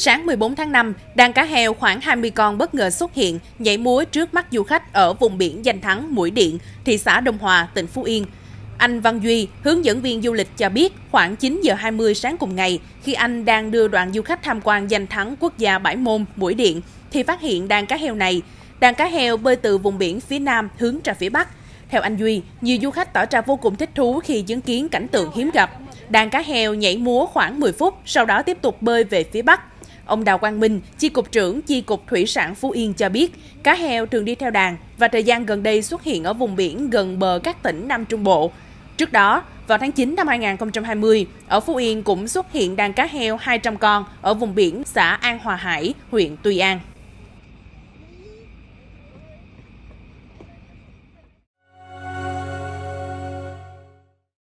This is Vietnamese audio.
Sáng 14 tháng 5, đàn cá heo khoảng 20 con bất ngờ xuất hiện, nhảy múa trước mắt du khách ở vùng biển danh thắng Mũi Điện, thị xã Đông Hòa, tỉnh Phú Yên. Anh Văn Duy, hướng dẫn viên du lịch cho biết khoảng 9 giờ 20 sáng cùng ngày, khi anh đang đưa đoàn du khách tham quan danh thắng quốc gia Bãi Môn, Mũi Điện, thì phát hiện đàn cá heo này. Đàn cá heo bơi từ vùng biển phía Nam hướng ra phía Bắc. Theo anh Duy, nhiều du khách tỏ ra vô cùng thích thú khi chứng kiến cảnh tượng hiếm gặp. Đàn cá heo nhảy múa khoảng 10 phút, sau đó tiếp tục bơi về phía Bắc. Ông Đào Quang Minh, chi cục trưởng chi cục thủy sản Phú Yên cho biết, cá heo thường đi theo đàn và thời gian gần đây xuất hiện ở vùng biển gần bờ các tỉnh Nam Trung Bộ. Trước đó, vào tháng 9 năm 2020, ở Phú Yên cũng xuất hiện đàn cá heo 200 con ở vùng biển xã An Hòa Hải, huyện Tuy An.